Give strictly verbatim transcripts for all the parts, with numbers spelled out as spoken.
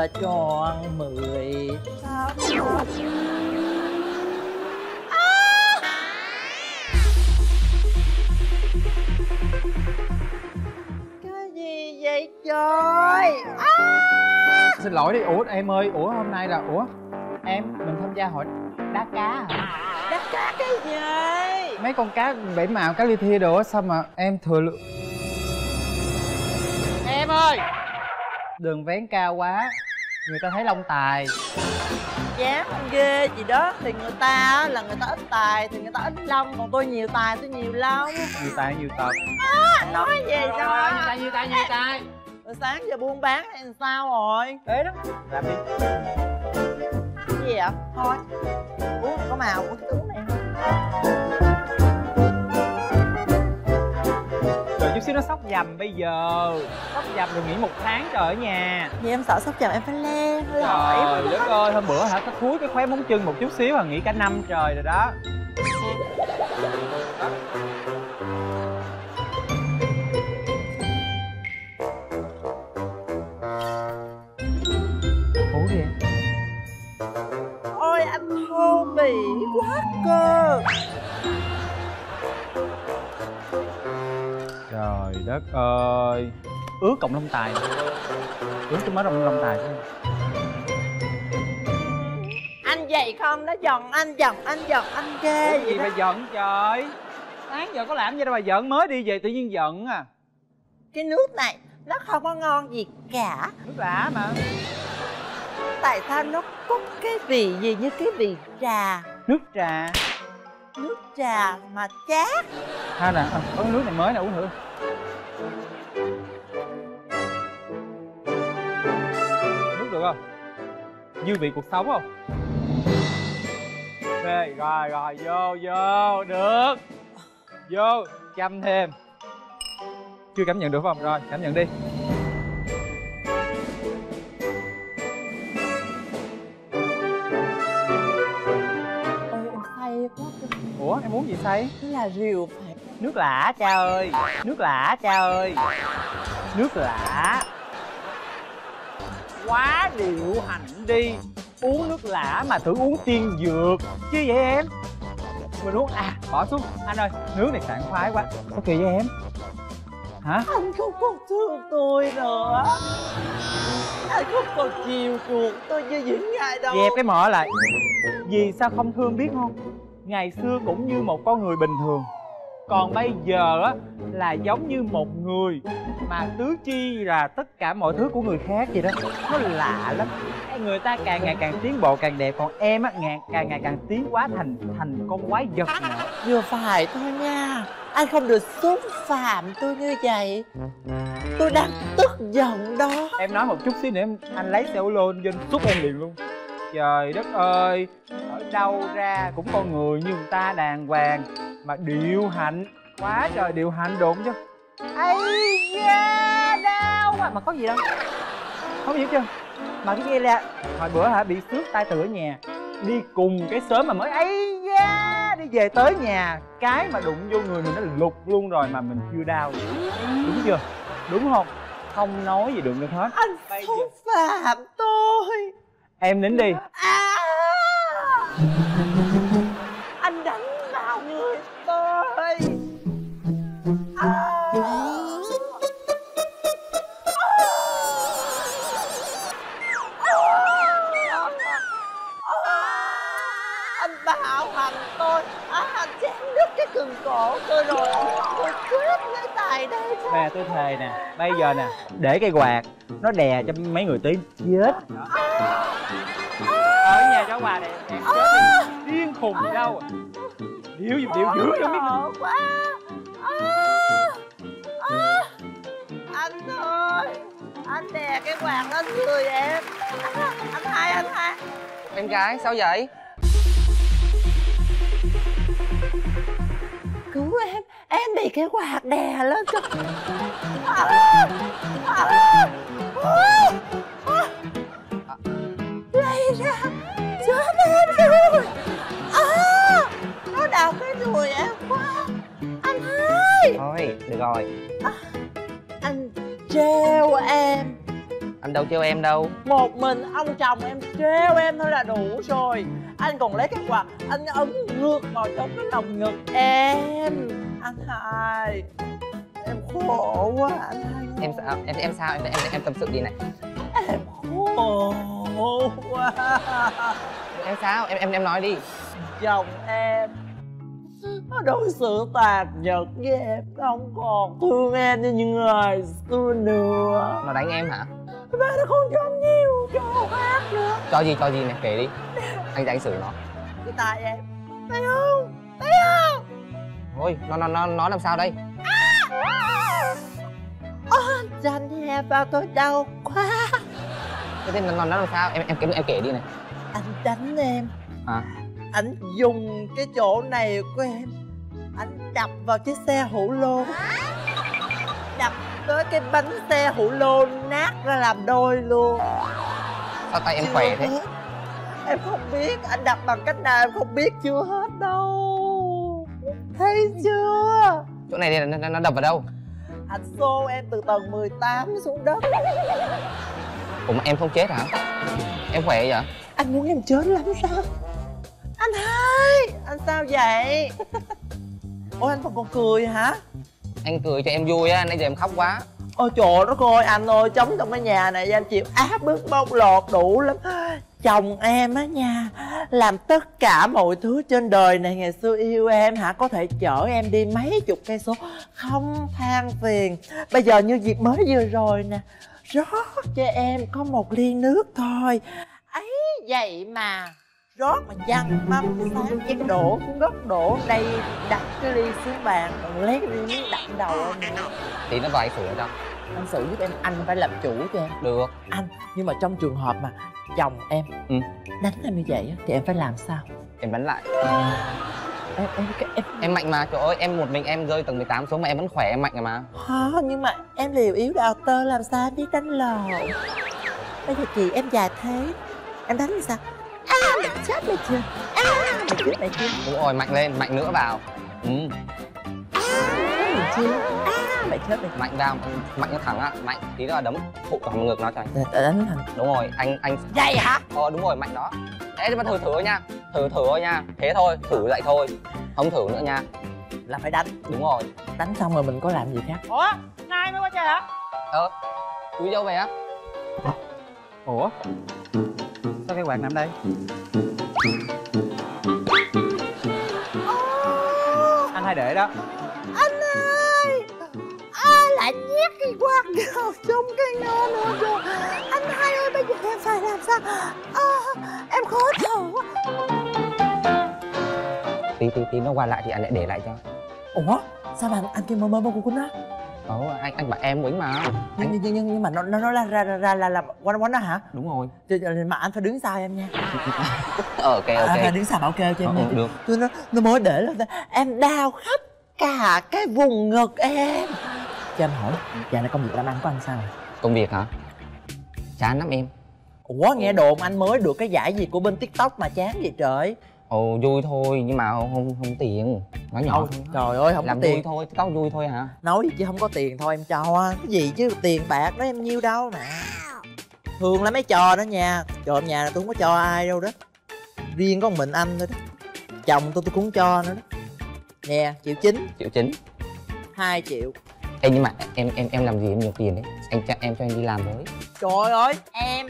vừa tròn mười sáu. À! Cái gì vậy trời? À! Xin lỗi đi. Ủa em ơi, ủa hôm nay là ủa em mình tham gia hội đá cá hả? Đá cá cái gì? Mấy con cá bảy màu, cá li thia đồ sao mà em thừa lượng. Em ơi, đường vén cao quá, người ta thấy lông tài. Dám ghê gì đó, thì người ta là người ta ít tài thì người ta ít lông, còn tôi nhiều tài tôi nhiều lông. Nhiều tài nhiều tật. À, nói gì rồi, sao? Rồi, nhiều tài nhiều tài nhiều tài. Rồi sáng giờ buôn bán hay sao rồi? Thế đó. Làm đi. Cái gì vậy? Thôi. Uống có màu của cái tướng này. Chút xíu nó sóc dầm bây giờ. Sóc dầm rồi nghỉ một tháng trời ở nhà. Vì em sợ sóc dầm em phải le. Trời đất ơi, hôm bữa hả, thúi cái khóe móng chân một chút xíu là nghỉ cả năm trời rồi đó. Ủa gì? Ôi anh thô bỉ quá cơ. Trời đất ơi, ướt cộng lông tài, ướt cái mớ lông tài thôi. Anh vậy không, nó giận anh, giận anh, giận anh ghê. Ủa gì đó mà giận trời? Sáng giờ có làm gì đâu mà giận, mới đi về tự nhiên giận à. Cái nước này nó không có ngon gì cả. Nước lã mà. Tại sao nó có cái vị gì như cái vị trà? Nước trà. Nước trà mà chát. Ha nè, có nước này mới nè, uống thử. Nước được không? Dư vị cuộc sống không? Rồi, rồi, rồi, vô, vô, được. Vô, chăm thêm. Chưa cảm nhận được không? Rồi, cảm nhận đi. Ủa em muốn gì say? Là rượu phải. Nước lã cha ơi, nước lã cha ơi, nước lã. Quá điệu hạnh đi, uống nước lã mà thử uống tiên dược chứ vậy em. Mình uống à, bỏ xuống. Anh ơi, nước này sảng khoái quá. Có kỳ với em? Hả? Anh không còn thương tôi nữa. Anh không còn chiều chuộng tôi như những ngày đâu. Dẹp cái mỏ lại. Vì sao không thương biết không? Ngày xưa cũng như một con người bình thường, còn bây giờ á là giống như một người mà tứ chi là tất cả mọi thứ của người khác vậy đó. Nó lạ lắm. Người ta càng ngày càng tiến bộ càng đẹp, còn em á ngày càng ngày càng tiến quá thành thành con quái vật nữa. Vừa phải thôi nha, anh không được xúc phạm tôi như vậy. Tôi đang tức giận đó. Em nói một chút xíu nữa anh lấy xe ô lô anh xúc em liền luôn. Trời đất ơi, ở đâu ra cũng con người như người ta đàng hoàng mà điệu hạnh quá trời, điệu hạnh đụng chứ. Ây da, đau quá. Mà có gì đâu, không hiểu chưa? Mà cái kia là hồi bữa hả bị xước tay từ ở nhà đi cùng cái sớm mà mới ấy da, đi về tới nhà cái mà đụng vô người mình nó lục luôn rồi mà mình chưa đau, đúng chưa? Đúng không? Không nói gì đụng được hết. Anh xúc phạm tôi. Em nín đi. À, anh đánh vào người tôi. À, anh bạo hành tôi. À, anh chém đứt cái cần cổ tôi rồi. Tôi cướp lấy tài đây. Nè tôi thề nè, bây giờ nè, để cái quạt nó đè cho mấy người tí chết. À, ở nhà cháu bà này em chết à, điên khùng à, đâu điệu gì điệu dữ cho biết quá. À, à, anh ơi, anh đè cái quạt lên người em. Anh hai, anh hai. Em gái sao vậy? Cứu em, em bị cái quạt đè lên cơ. À, à, à. Ra chớm em rồi. À, nó đào cái đùi em quá. Anh hai. Thôi được rồi. À, anh treo em Anh đâu treo em đâu. Một mình ông chồng em treo em thôi là đủ rồi. Anh còn lấy cái quạt, anh ấn ngược vào trong cái lồng ngực em. Anh hai, em khổ quá anh hai. Em sao? Em em sao? Em em, em tâm sự gì này? Em khổ quá. Em sao? Em em em nói đi. Chồng em nó đối xử tàn nhẫn với em, nó không còn thương em như những người xưa nữa. Nó đánh em hả? Ba nó không cho nhiều, cho ác nữa. Cho gì cho gì nè, kể đi. Anh đánh xử nó. Cái tay em. Thấy không? Thấy không? Thôi, nó nó nó nó làm sao đây? Anh nghe vào tôi đau quá. Thế thì nó nó làm sao? Em em em, em kể đi này. Anh đánh em. À. Anh dùng cái chỗ này của em, anh đập vào chiếc xe hữu lô, đập tới cái bánh xe hữu lô nát ra làm đôi luôn. Sao tay em chưa khỏe thế? Hết. Em không biết, anh đập bằng cách nào em không biết, chưa hết đâu. Thấy chưa? Chỗ này nó, nó đập vào đâu? Anh xô em từ tầng mười tám xuống đất. Ủa mà em không chết hả? Em khỏe vậy? Anh muốn em chết lắm sao? Anh hai, anh sao vậy? Ủa anh còn còn cười hả? Anh cười cho em vui á, nãy giờ em khóc quá. Ôi trời đất ơi anh ơi, chống trong cái nhà này em chịu áp bức bóc lột đủ lắm. Chồng em á nha, làm tất cả mọi thứ trên đời này. Ngày xưa yêu em hả, có thể chở em đi mấy chục cây số không than phiền. Bây giờ như việc mới vừa rồi nè, rót cho em có một ly nước thôi, ấy vậy mà rót mà văng mâm sáng chén đổ xuống đất, đổ đây đặt cái ly xuống bàn, còn lấy cái ly đặt đầu em nữa. Thì nó vài sửa đâu. Anh xử giúp em, anh phải làm chủ cho em. Được anh, nhưng mà trong trường hợp mà chồng em ừ. đánh em như vậy thì em phải làm sao? Em đánh lại. À, em, em, em... em mạnh mà, trời ơi em một mình em rơi tầng mười tám xuống mà em vẫn khỏe, em mạnh mà. Hả, nhưng mà em liều yếu đạo tơ làm sao em biết đánh lộn. Bây giờ chị em già thế, em đánh làm sao? À, mày chết mày chưa? À, mày chết mày chưa? Đúng rồi, mạnh lên, mạnh nữa vào. Ừ. À, mày chưa? À, mày chết mày. Mạnh vào, mạnh nó thẳng á, mạnh tí nữa là đấm phụ toàn ngược nó cho anh. Để đánh thẳng. Đúng rồi, anh anh. Vậy hả? Ờ đúng rồi, mạnh đó. Thế mà thử thử nha, thử thử thôi nha, thế thôi, thử lại thôi, không thử nữa nha. Là phải đánh. Đúng rồi. Đánh xong rồi mình có làm gì khác? Ủa, nay mới qua chơi hả? Ờ, cúi dâu về á. Ủa? Sao cái quạt nằm đây? Oh, anh hai để đó. Anh ơi, ai lại nhét cái quạt vào trong cái nơ nữa rồi. Anh hai ơi, bây giờ em phải làm sao? À, em khó thở. Tí tí tí nó qua lại thì anh lại để lại cho. Ủa, sao mà anh kia mơ mơ mơ cũng á? Ồ, anh anh bạn em Nguyễn mà. Nhưng nhưng nhưng nhưng mà nó nó nó ra ra ra là làm quanh quanh đó hả? Đúng rồi. Mà anh phải đứng sau em nha. Ok ok. Anh phải đứng sau bảo kêu cho em. Được. Tôi nó nó mới để lên em đau khắp cả cái vùng ngực em. Cho em hỏi, giờ này công việc làm ăn của anh sao? Công việc hả? Chán lắm em. Ủa nghe đồn anh mới được cái giải gì của bên TikTok mà chán vậy trời? Ồ vui thôi nhưng mà không không, không tiền. Nói nhỏ. Trời ơi không làm có tiền. Vui thôi, có vui thôi hả? Nói gì chứ không có tiền thôi em cho. Cái gì chứ tiền bạc đó em nhiêu đâu mà. Thường là mấy trò đó nha. Trời ơi nhà này tôi không có cho ai đâu đó. Riêng có một mình anh thôi đó. Chồng tôi tôi cũng cho nữa đó. Nè, triệu chín. Triệu chín. Hai triệu. Ê nhưng mà em em em làm gì em nhiều tiền đấy. Anh chắc em cho em đi làm với. Trời ơi em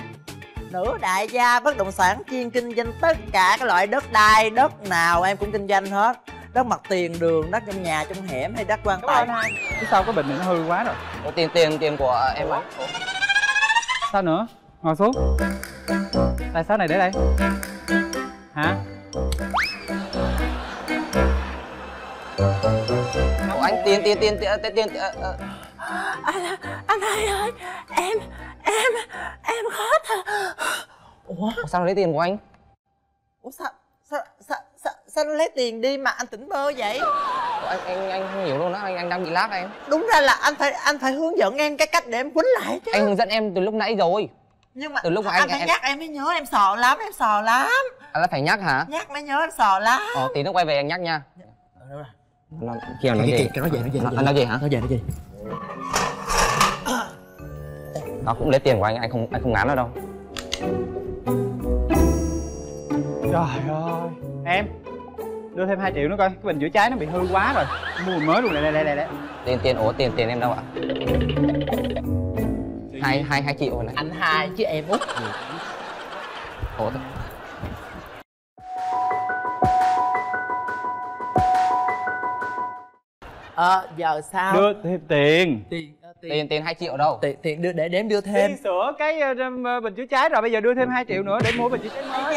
nữ đại gia bất động sản chuyên kinh doanh tất cả các loại đất đai, đất nào em cũng kinh doanh hết. Đất mặt tiền đường, đất trong nhà, trong hẻm hay đất quan tài. Chứ sao cái bình này nó hư quá rồi. Ủa, tiền tiền tiền của em ấy. Sao nữa? Ngồi xuống. Tại sao này để đây? Hả? Ủa, anh tiền tiền tiền tiền tiền. Anh anh hai ơi, em em em khó thở. Ủa sao nó lấy tiền của anh? Ủa sao sao sao sao, sao nó lấy tiền đi mà anh tỉnh bơ vậy? Ủa, anh anh anh không hiểu luôn á, anh anh đang bị láp em. Đúng ra là anh phải anh phải hướng dẫn em cái cách để em quýnh lại chứ. Anh hướng dẫn em từ lúc nãy rồi. Nhưng mà từ lúc mà anh, anh phải em... nhắc em mới nhớ, em sợ lắm, em sợ lắm. Anh à, phải nhắc hả? Nhắc mới nhớ, em sợ lắm. Ờ tí nó quay về anh nhắc nha. Đâu rồi? Nó kêu nó gì? Nó về nó về. Nó về hả? Nó về nó về. Nó cũng lấy tiền của anh, anh không anh không ngán nó đâu. Trời ơi. Em đưa thêm hai triệu nữa coi, cái bình chữa cháy nó bị hư quá rồi, mua mới luôn. Đây đây đây đây. Tiền tiền ủa tiền tiền em đâu ạ? Hai hai hai triệu này. Anh hai chứ em út. Ủa. Ờ giờ sao? Đưa thêm tiền. Tiền tiền tiền hai triệu đâu? Tiền tiền đưa để đếm đưa thêm. Đi sửa cái uh, bình chữa cháy rồi bây giờ đưa thêm hai triệu nữa để mua bình chữa cháy mới.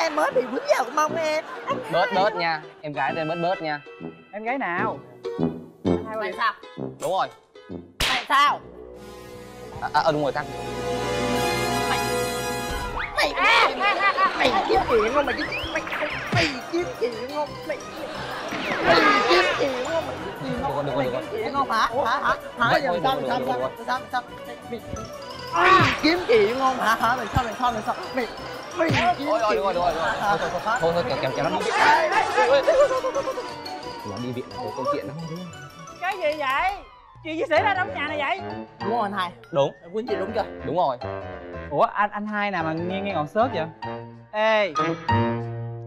Em mới bị vướng vào mông em. Bớt bớt nha, em gái tên bớt bớt nha. Em gái nào? Tại sao? Đúng rồi. Tại sao? À, à đúng rồi cắt. Mày mày mày kiếm chuyện không mày chứ? Mày mày kiếm chuyện không mày? Mày kiếm chuyện không mày? Được rồi được rồi. Không hả? Hả hả? Hả giờ sao sao sao sao sao? Mày kiếm chuyện không hả hả? Mày sao mày sao mày sao? Mày mày kiếm chuyện. Thôi được rồi được rồi. Thôi thôi thôi thôi kéo kéo kéo nó đi. Nó đi viện là câu chuyện đó. Cái gì vậy? Chuyện gì xảy ra trong nhà này vậy? Đúng không anh hai? Đúng. Quýnh chị đúng chưa? Đúng rồi. Ủa anh anh hai nào mà nghe nghe ngọn sớt vậy? Ê,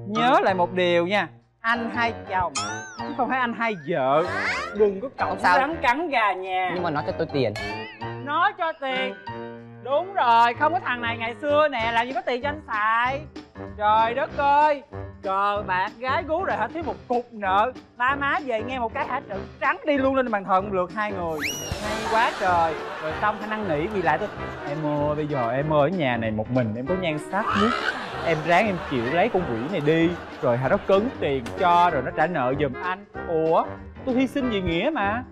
nhớ lại một điều nha, anh hai chồng chứ không phải anh hai vợ. Đừng có cậu sao rắn cắn gà nhà. Nhưng mà nó cho tôi tiền. Nó cho tiền? Đúng rồi, không có thằng này ngày xưa nè làm gì có tiền cho anh xài. Trời đất ơi, cờ bạc gái gú rồi hả, thiếu một cục nợ. Ba má về nghe một cái hả, trợn trắng đi luôn lên bàn thờ một lượt hai người. Hay quá trời. Rồi xong anh năn nỉ vì lại tôi. Em ơi, bây giờ em ở nhà này một mình, em có nhan sắc nhất. Em ráng em chịu lấy con quỷ này đi. Rồi hả nó cấn tiền cho, rồi nó trả nợ giùm anh. Ủa, tôi hy sinh vì nghĩa mà.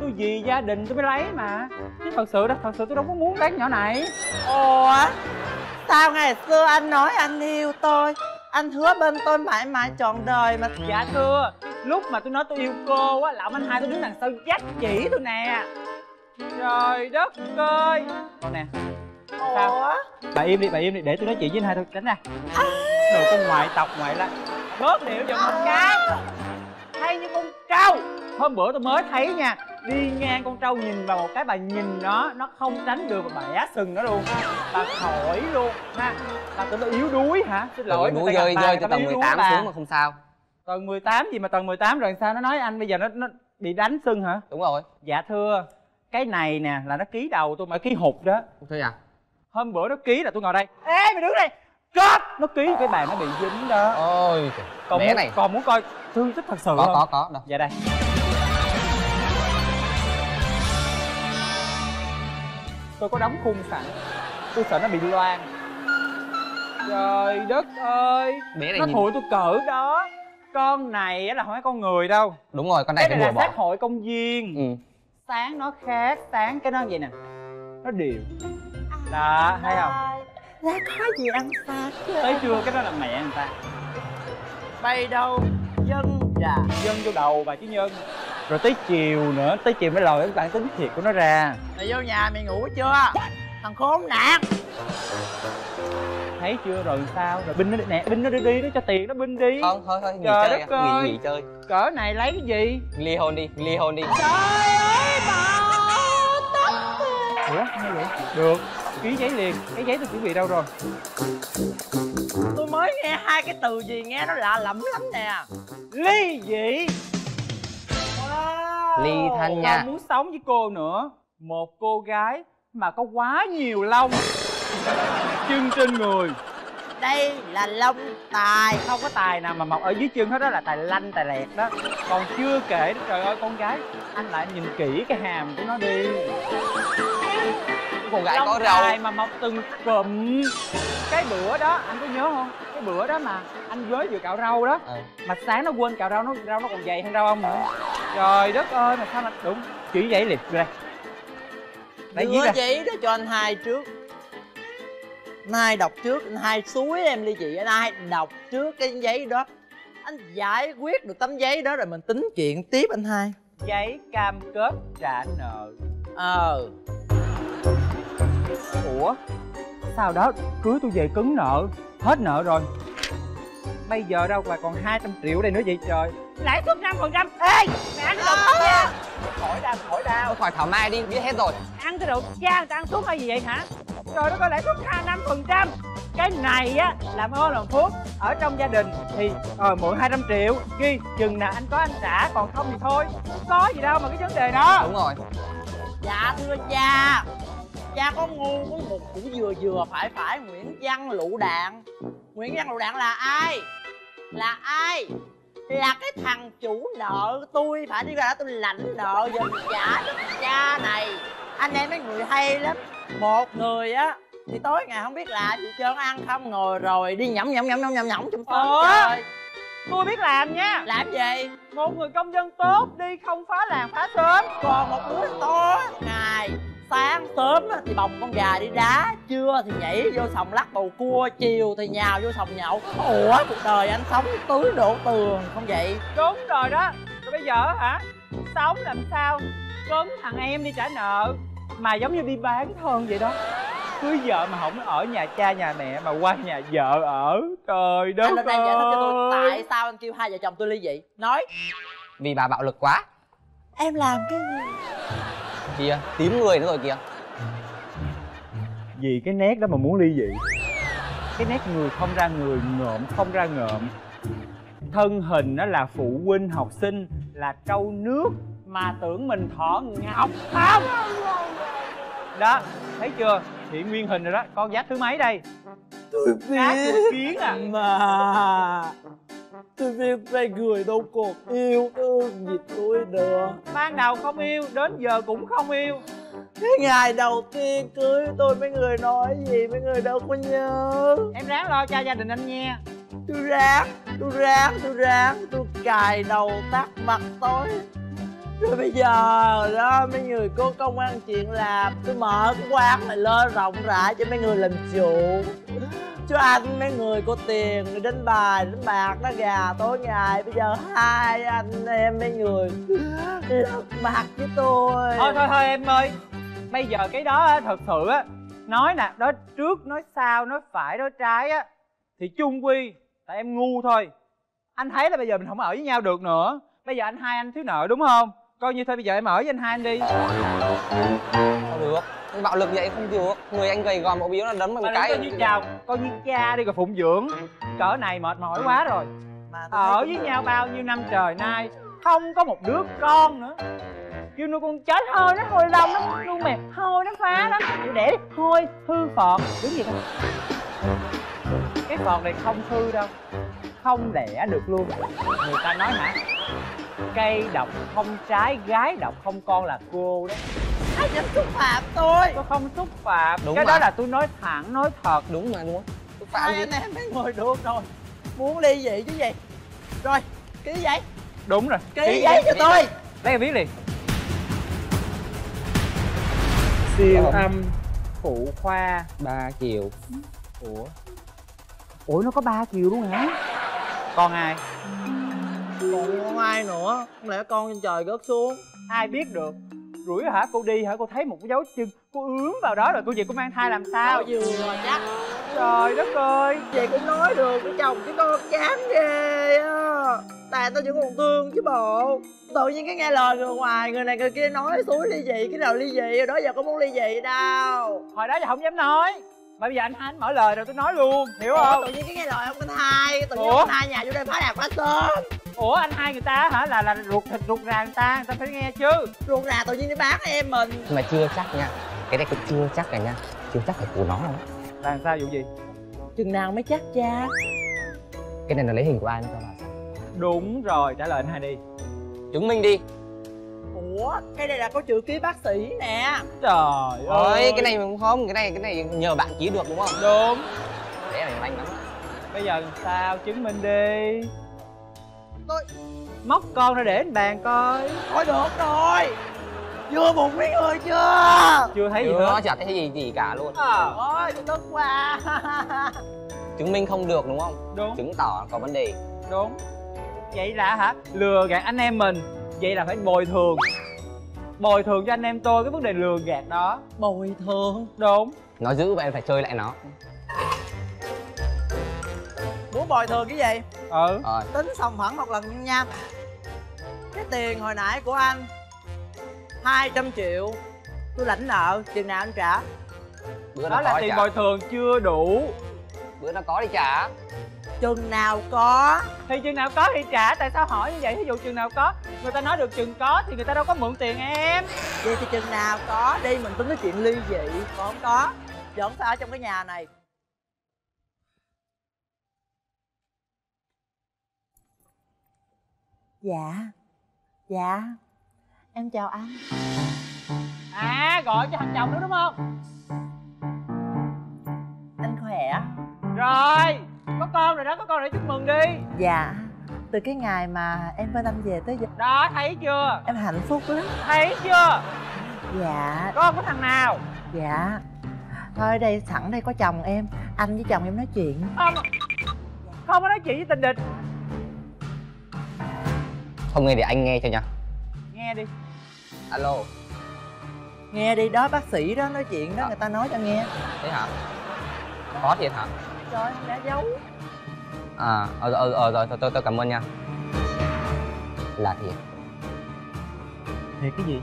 Tôi vì gia đình tôi mới lấy mà. Chứ thật sự đó, thật sự tôi đâu có muốn lấy nhỏ này. Ủa, sao ngày xưa anh nói anh yêu tôi, anh hứa bên tôi mãi mãi trọn đời mà. Dạ thưa, lúc mà tôi nói tôi yêu cô á, là ông anh hai tôi đứng đằng sau dắt chỉ tôi nè. Trời đất ơi. Còn nè. Sao? Bà im đi, bà im đi, để tôi nói chuyện với anh hai thôi, tránh ra. Đồ con ngoại tộc ngoại là bớt điệu giùm một cái. Hay như con trâu. Hôm bữa tôi mới thấy nha, đi ngang con trâu nhìn vào một cái bà nhìn nó, nó không tránh được bà bẻ sừng nó luôn. Bà khỏi luôn ha. Bà tưởng tôi yếu đuối hả? Xin lỗi, người ta rơi rơi từ tầng mười tám xuống mà không sao. Tầng mười tám gì mà tầng mười tám rồi sao? Nó nói anh bây giờ nó nó bị đánh sưng hả? Đúng rồi. Dạ thưa, cái này nè là nó ký đầu tôi mà ký hụt đó. Thế à? Hôm bữa nó ký là tôi ngồi đây. Ê mày đứng đây. Cớp. Nó ký cái bàn nó bị dính đó. Ôi. Còn muốn, này. Còn muốn coi thương tích thật sự có, không? Có có có. Dạ đây. Tôi có đóng khung sẵn. Tôi sợ nó bị loang. Trời đất ơi. Nó thủi tôi cỡ đó. Con này là không phải con người đâu. Đúng rồi, con này cái này là sát hội công viên. Ừ. Sáng nó khác, sáng cái nó vậy nè. Nó đều. Đó, thấy không? Dạ có gì ăn xa chưa? Tới trưa cái đó là mẹ người ta. Bay đâu, dân dạ. Dân vô đầu bà chứ nhân. Rồi tới chiều nữa, tới chiều mới lòi cái bản tính thiệt của nó ra. Mày vô nhà mày ngủ chưa? Thằng khốn nạn. Thấy chưa rồi sao? Rồi binh nó đi nè, binh nó đi đi, nó cho tiền nó binh đi. Không, thôi thôi, nghỉ trời chơi, đất ơi. Nghỉ, nghỉ chơi. Cỡ này lấy cái gì? Ly hôn đi, ly hôn đi. Trời ơi bà tất. Ủa, hay vậy? Được, ký giấy liền, cái giấy tôi chuẩn bị đâu rồi? Tôi mới nghe hai cái từ gì nghe nó lạ lẫm lắm nè. Ly dị. Wow. Ly thân nha. Không muốn sống với cô nữa. Một cô gái mà có quá nhiều lông chân trên người. Đây là lông tài. Không có tài nào mà mọc ở dưới chân hết đó, là tài lanh tài lẹt đó. Còn chưa kể, trời ơi con gái. Anh lại nhìn kỹ cái hàm của nó đi. Con gái lông có râu. Tài mà mọc từng cụm. Cái bữa đó, anh có nhớ không? Cái bữa đó mà anh với vừa cạo râu đó à. Mà sáng nó quên cạo râu, nó râu nó còn dày hơn râu ông nữa. Trời đất ơi, mà sao mà đúng chỉ vậy liền đây. Đưa giấy đó cho anh hai trước. Anh hai đọc trước, anh hai suối em ly dị. Anh hai đọc trước cái giấy đó. Anh giải quyết được tấm giấy đó rồi mình tính chuyện tiếp anh hai. Giấy cam kết trả nợ. Ờ. Ủa? Sau đó cưới tôi về cứng nợ. Hết nợ rồi. Bây giờ đâu mà còn hai trăm triệu đây nữa vậy trời. Lãi suất năm phần trăm. Ê! Mẹ anh đọc nha. khỏi ra, khỏi ra. Khỏi thảo mai đi, biết hết rồi. Ăn cái đồ cha người ta ăn thuốc hay gì vậy hả? Trời đất ơi, lãi suất năm phần trăm. Cái này á, làm ơn làm phước. Ở trong gia đình thì ờ, mượn hai trăm triệu. Ghi chừng nào anh có anh trả, còn không thì thôi. Không có gì đâu mà cái vấn đề đó. Đúng rồi. Dạ thưa cha, cha có ngu có một chữ vừa vừa phải phải Nguyễn Văn Lựu Đạn. Nguyễn Văn Lựu Đạn là ai? Là ai? Là cái thằng chủ nợ tôi, phải đi ra tôi lãnh nợ giùm trả cho cha này. Anh em mấy người hay lắm. Một người á thì tối ngày không biết làm gì trơn, ăn không ngồi rồi đi nhõng nhõng nhõng nhõng nhõng nhõng trong phòng. Ủa, tôi biết làm nha. Làm gì? Một người công dân tốt đi không phá làng phá sớm. Còn một đứa tối ngày sáng sớm thì bồng con gà đi đá, trưa thì nhảy vô sòng lắc bầu cua, chiều thì nhào vô sòng nhậu. Ủa, cuộc đời anh sống tứ đổ tường không vậy? Đúng rồi đó. Rồi bây giờ hả, sống làm sao cấm thằng em đi trả nợ, mà giống như đi bán thân vậy đó. Cưới vợ mà không ở nhà cha nhà mẹ mà qua nhà vợ ở. Trời đất ơi, anh đang giải thích cho tôi tại sao anh kêu hai vợ chồng tôi ly dị. Nói vì bà bạo lực quá. Em làm cái gì? Kìa, tím người nữa rồi kìa. Vì cái nét đó mà muốn ly dị. Cái nét người không ra người, ngợm không ra ngợm. Thân hình đó là phụ huynh học sinh, là trâu nước mà tưởng mình thỏ ngọc không. Đó, thấy chưa? Hiện nguyên hình rồi đó, con giáp thứ mấy đây? Tôi biết. Cá kiến à? Mà tôi biết đây người đâu còn yêu thương gì tôi nữa. Ban đầu không yêu, đến giờ cũng không yêu. Cái ngày đầu tiên cưới tôi mấy người nói gì, mấy người đâu có nhớ. Em ráng lo cho gia đình anh nha. Tôi ráng, tôi ráng, tôi ráng, tôi cài đầu tắt mặt tối. Rồi bây giờ đó mấy người có công ăn chuyện làm, tôi mở cái quán này lên rộng rãi cho mấy người làm chủ. Chứ anh mấy người có tiền người đánh bài đánh bạc nó gà tối ngày. Bây giờ hai anh em mấy người lật mặt với tôi. Thôi thôi thôi em ơi, bây giờ cái đó thật sự á, nói nè, nói trước nói sau nói phải nói trái á thì chung quy tại em ngu thôi. Anh thấy là bây giờ mình không ở với nhau được nữa. Bây giờ anh hai anh thiếu nợ đúng không? Coi như thôi bây giờ em ở với anh hai anh đi. Không được, anh bạo lực vậy không được. Người anh gầy gò bộ biếu là đấm một cái. Coi như chào, coi như cha đi rồi phụng dưỡng. Cỡ này mệt mỏi quá rồi. Ở với nhau bao nhiêu năm trời nay, không có một đứa con nữa. Kêu nuôi con chết hơi nó hôi lông nó nuôi mẹ, hôi nó phá lắm. Chịu đẻ đi, hôi hư phọt. Đúng gì không? Cái phọt này không hư đâu, không đẻ được luôn. Người ta nói hả, cây độc không trái, gái độc không con là cô đó. Ai dám xúc phạm tôi? Tôi không xúc phạm. Đúng cái mà. Đó là tôi nói thẳng nói thật. Đúng mà, đúng không? Hai anh em mới ngồi được rồi. Muốn ly dị chứ gì. Rồi, ký giấy. Đúng rồi. Ký, ký giấy cho ký tôi. Lấy em viết liền. Siêu âm phụ khoa ba chiều. Ủa? Ủa nó có ba chiều luôn hả? Còn ai? Còn không ai nữa. Không lẽ con trên trời gớt xuống? Ai biết được. Rủi hả cô đi hả, cô thấy một cái dấu chân, cô ướm vào đó rồi cô về cô mang thai làm sao? Cô vừa rồi chắc. Trời đất ơi, chị cũng nói được với chồng chứ con chán ghê á. Tại tao chỉ còn thương chứ bộ. Tự nhiên cái nghe lời người ngoài, người này người kia nói suối ly dị. Cái nào ly dị rồi đó giờ có muốn ly dị đâu. Hồi đó giờ không dám nói, mà bây giờ anh hai anh mở lời rồi tôi nói luôn, hiểu không? Ủa, tự nhiên cái nghe lời ông anh hai, tự nhiên ông hai nhà vô đây phá đạc phá sớm. Ủa anh hai người ta hả, là là ruột thịt ruột rà người ta, người ta phải nghe chứ. Ruột rà tự nhiên nó bán em mình. Mà chưa chắc nha, cái này cũng chưa chắc rồi nha, chưa chắc là của nó đâu. Làm sao vụ gì? Chừng nào mới chắc cha? Cái này là lấy hình của ai nó cho bà sao? Đúng rồi, trả lời anh hai đi. Chứng minh đi. Ủa, cái này là có chữ ký bác sĩ nè. Trời ơi, cái này cũng không, cái này cái này nhờ bạn ký được đúng không? Đúng. Để này lanh lắm. Bây giờ sao chứng minh đi. Tôi móc con ra để anh bàn coi. Thôi được rồi. Chưa bụng mấy người chưa? Chưa thấy chưa gì nữa. Chả thấy gì gì cả luôn. Trời ơi, tức quá. Chứng minh không được đúng không? Đúng. Chứng tỏ có vấn đề. Đúng. Vậy là hả, lừa gạt anh em mình. Vậy là phải bồi thường. Bồi thường cho anh em tôi cái vấn đề lừa gạt đó. Bồi thường. Đúng. Nó giữ vậy phải chơi lại nó. Muốn bồi thường cái gì? Ừ ờ. Tính xong phẳng một lần nha. Cái tiền hồi nãy của anh hai trăm triệu tôi lãnh nợ, chừng nào anh trả? Bữa đó là tiền bồi thường chưa đủ, bữa nó có đi trả. Chừng nào có thì chừng nào có thì trả, tại sao hỏi như vậy? Ví dụ chừng nào có, người ta nói được chừng có thì người ta đâu có mượn tiền em. Vậy thì chừng nào có đi mình tính nói chuyện ly dị, còn không có vẫn phải ở trong cái nhà này. Dạ. Dạ. Em chào anh. À, gọi cho thằng chồng nữa đúng không? Anh khỏe. Rồi, có con rồi đó, có con để chúc mừng đi. Dạ. Từ cái ngày mà em bên anh về tới giờ đó, thấy chưa? Em hạnh phúc lắm. Thấy chưa? Dạ. Con có thằng nào? Dạ. Thôi đây, sẵn đây có chồng em. Anh với chồng em nói chuyện. Không, không có nói chuyện với tình địch. Không nghe thì anh nghe cho nha. Nghe đi. Alo. Nghe đi đó, bác sĩ đó nói chuyện đó, à, người ta nói cho nghe. Thế hả? Có thiệt hả? Trời, đã giấu. À, ờ rồi, ờ rồi, tôi tôi cảm ơn nha. Là thiệt. Thiệt cái gì?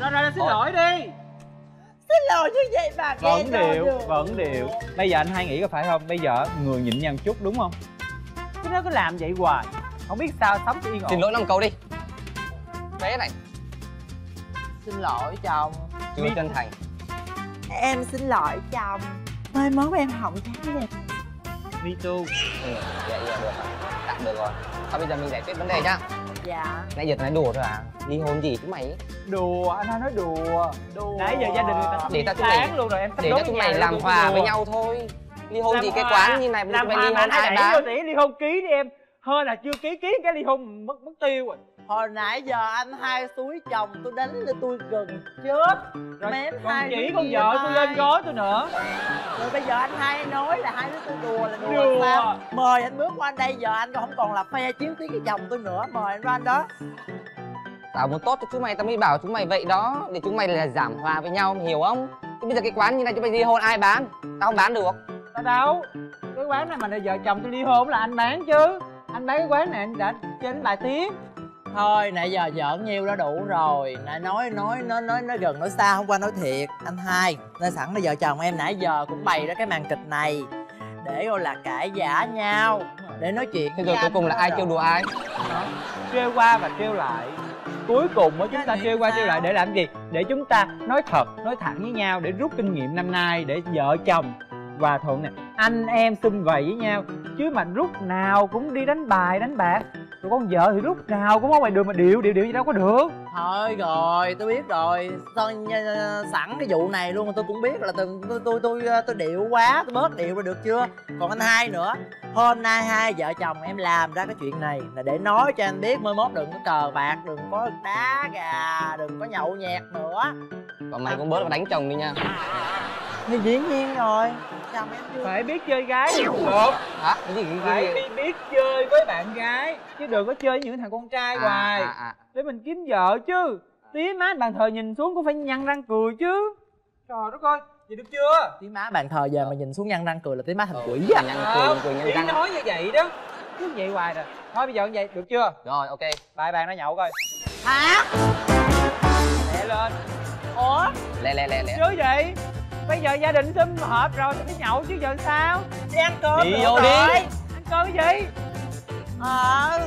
Rồi, rồi, xin lỗi đi. Xin lỗi như vậy mà. Vẫn điệu, vẫn điệu. Bây giờ anh hay nghĩ có phải không? Bây giờ người nhịn nhằn chút đúng không? Chứ nó cứ làm vậy hoài, không biết sao sống yên ổn. Xin lỗi năm câu đi. Bé này. Xin lỗi chồng. Chưa chân thành. Em xin lỗi chồng. Mai mốt em hỏng cái đẹp. Me too. Ừ, dạ, dạ được rồi. Tạm được rồi. Thôi bây giờ mình giải quyết vấn đề nhá. Dạ. Nãy giờ tao nói đùa thôi à? Ly hôn gì chứ mày? Đùa, anh nói đùa. Đùa. Nãy giờ gia đình người ta để ta tụi mày luôn rồi em. Để ta tụi mày làm hòa với nhau thôi. Ly hôn làm gì hòa. Cái quán như này mình phải ly hôn ai bán? Ly hôn ký đi em. Hơn là chưa ký ký cái ly hôn mất mất tiêu rồi. Hồi nãy giờ anh hai túi chồng tôi đánh lên tôi gần chết. Rồi mém hai chỉ con vợ mai. Tôi lên gói tôi nữa. Rồi bây giờ anh hai nói là hai đứa tôi đùa là đùa, đùa. Sao? Mời anh bước qua anh đây, giờ anh không còn là phe chiến tuyến với chồng tôi nữa, mời anh ra anh đó. Tao muốn tốt cho chúng mày, tao mới bảo chúng mày vậy đó, để chúng mày là giảm hòa với nhau, hiểu không? Chứ bây giờ cái quán như này chúng mày ly hôn ai bán? Tao không bán được. Tao đâu? Cái quán này mà là vợ chồng tôi ly hôn là anh bán chứ. Anh bán cái quán này anh đã trên bài tiếng. Thôi nãy giờ giỡn nhiêu đã đủ rồi. Nãy nói nói nói nói nói gần nói xa hôm qua nói thiệt. Anh hai nên sẵn là vợ chồng em nãy giờ cũng bày ra cái màn kịch này để gọi là cãi giả nhau, để nói chuyện. Thế rồi cuối cùng là ai trêu đùa ai? Trêu qua và trêu lại. Cuối cùng mới chúng ta trêu qua trêu lại để làm gì? Để chúng ta nói thật, nói thẳng với nhau để rút kinh nghiệm năm nay, để vợ chồng hòa thuận nè, anh em sum vầy với nhau. Chứ mà lúc nào cũng đi đánh bài đánh bạc, tụi con vợ thì lúc nào cũng ở ngoài đường mà điệu điệu điệu gì đâu có được. Thôi rồi tôi biết rồi, tôi sẵn cái vụ này luôn tôi cũng biết là tôi tôi tôi tôi, tôi điệu quá, tôi bớt điệu rồi được chưa? Còn anh hai nữa, hôm nay hai vợ chồng em làm ra cái chuyện này là để nói cho anh biết mai mốt đừng có cờ bạc, đừng có đá gà, đừng có nhậu nhẹt nữa. Còn mày cũng bớt mà đánh chồng đi nha. Thì dĩ nhiên rồi. Chồng em chưa? Phải biết chơi gái được. Hả? Cái gì, cái phải gì? Biết chơi với bạn gái chứ đừng có chơi với những thằng con trai à, hoài à, à. Để mình kiếm vợ chứ. Tía má bàn thờ nhìn xuống cũng phải nhăn răng cười chứ. Trời đất ơi, vậy được chưa? Tía má bàn thờ giờ mà nhìn xuống nhăn răng cười là tía má thành quỷ á. Nhăn cười, cười nhăn răng. Tía nói như vậy đó. Cứ vậy hoài rồi. Thôi bây giờ như vậy được chưa? Rồi ok. Bài bàn nó nhậu coi. Hả? Lẹ lên. Ủa? Lẹ lẹ lẹ lẹ. Chứ vậy? Bây giờ gia đình sum họp rồi thì nhậu chứ giờ sao? Đi ăn cơm đi vô đi. Ăn cơm cái gì? Ờ.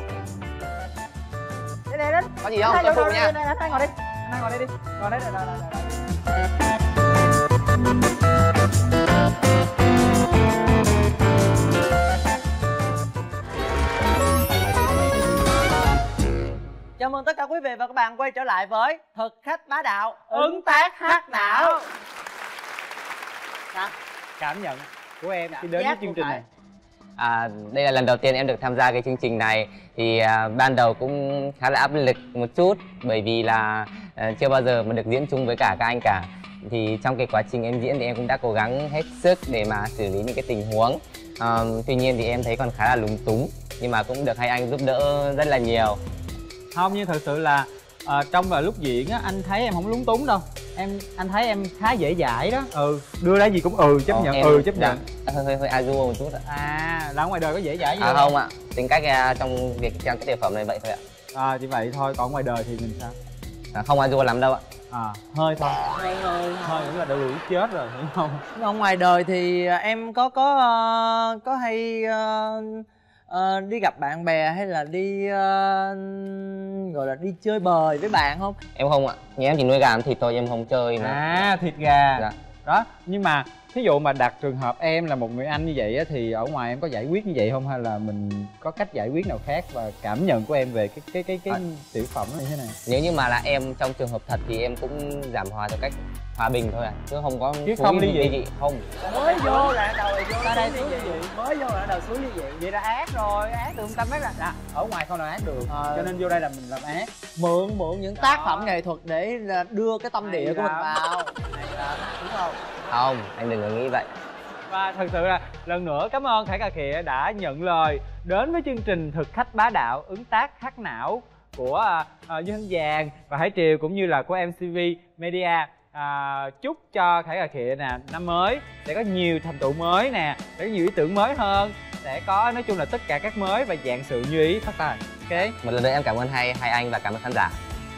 Đây đây đến. Có gì không? Tôi phụ nha. Anh hai ngồi đi. Anh hai ngồi đây đi. Ngồi đây rồi rồi rồi. Chào mừng tất cả quý vị và các bạn quay trở lại với Thực Khách Bá Đạo Ứng Tác Hát Não. Hả? Cảm nhận của em khi đến với chương trình này à, đây là lần đầu tiên em được tham gia cái chương trình này thì à, ban đầu cũng khá là áp lực một chút bởi vì là à, chưa bao giờ mà được diễn chung với cả các anh cả. Thì trong cái quá trình em diễn thì em cũng đã cố gắng hết sức để mà xử lý những cái tình huống à, tuy nhiên thì em thấy còn khá là lúng túng nhưng mà cũng được hai anh giúp đỡ rất là nhiều. Không, nhưng thật sự là à, trong là lúc diễn á, anh thấy em không lúng túng đâu. Em anh thấy em khá dễ dãi đó. Ừ, đưa ra gì cũng ừ chấp Ồ, nhận, ừ chấp nhận. Hơi hơi hơi azua một chút ạ. À, là ngoài đời có dễ dãi gì à, không? Không ạ. À, tính cách trong việc trang cái tiểu phẩm này vậy thôi ạ. À, chỉ vậy thôi, còn ngoài đời thì mình sao? À, không ai kêu làm đâu ạ. À, hơi thôi. Hơi hơi hơi cũng là đã đuổi chết rồi đúng không? Ở ngoài đời thì em có có uh, có hay uh, uh, đi gặp bạn bè hay là đi uh, gọi là đi chơi bời với bạn không? Em không ạ. Nhà em chỉ nuôi gà ăn thịt thôi, em không chơi nữa. À, thịt gà. Dạ. Đó, nhưng mà thí dụ mà đặt trường hợp em là một người anh như vậy á, thì ở ngoài em có giải quyết như vậy không, hay là mình có cách giải quyết nào khác, và cảm nhận của em về cái cái cái cái à. Tiểu phẩm như thế này? Nếu như mà là em trong trường hợp thật thì em cũng giảm hòa theo cách hòa bình thôi à, chứ không có chứ không ly dị. Không, mới vô là đầu vô ta đây xuống ly dị, mới vô là đầu xuống ly dị vậy là ác rồi, ác từ tâm ấy. Là đã, ở ngoài không làm ác được à, cho nên vô đây là mình làm ác, mượn mượn những đó. Tác phẩm nghệ thuật để đưa cái tâm địa của mình vào. Đúng không? Không, anh đừng có nghĩ vậy. Và thật sự là lần nữa cảm ơn Thể Cà Khịa đã nhận lời đến với chương trình Thực Khách Bá Đạo, ứng tác hát não của uh, Dương Hân Vàng và Hải Triều, cũng như là của em xê vê Media. uh, Chúc cho Thể Cà Khịa nè, năm mới sẽ có nhiều thành tựu mới nè, sẽ có nhiều ý tưởng mới hơn, sẽ có nói chung là tất cả các mới và dạng sự như ý phát tài. Ok, một lần nữa em cảm ơn hai, hai anh và cảm ơn khán giả.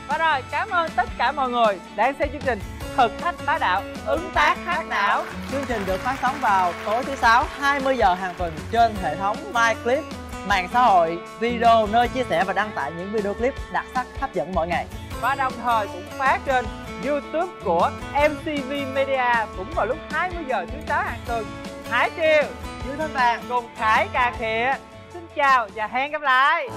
Và rồi, cảm ơn tất cả mọi người đã xem chương trình Thực Khách Bá Đạo, ứng tác hát não. Chương trình được phát sóng vào tối thứ Sáu hai mươi giờ hàng tuần trên hệ thống MyClip, mạng xã hội video nơi chia sẻ và đăng tải những video clip đặc sắc hấp dẫn mỗi ngày. Và đồng thời cũng phát trên YouTube của em xê vê Media cũng vào lúc hai mươi giờ thứ Sáu hàng tuần. Hải Triều, Dương Thanh Vàng cùng Thể Cà Khịa xin chào và hẹn gặp lại.